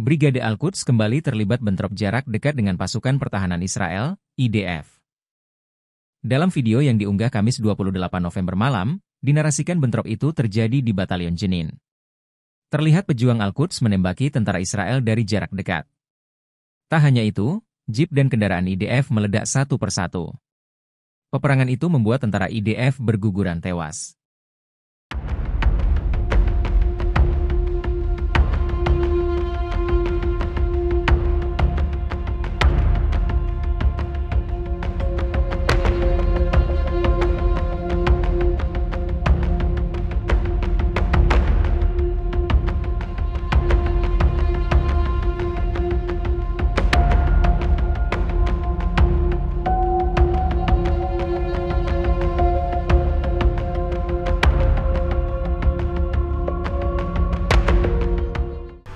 Brigade Al-Quds kembali terlibat bentrok jarak dekat dengan pasukan pertahanan Israel, IDF. Dalam video yang diunggah Kamis 28 November malam, dinarasikan bentrok itu terjadi di Batalyon Jenin. Terlihat pejuang Al-Quds menembaki tentara Israel dari jarak dekat. Tak hanya itu, jeep dan kendaraan IDF meledak satu persatu. Peperangan itu membuat tentara IDF berguguran tewas.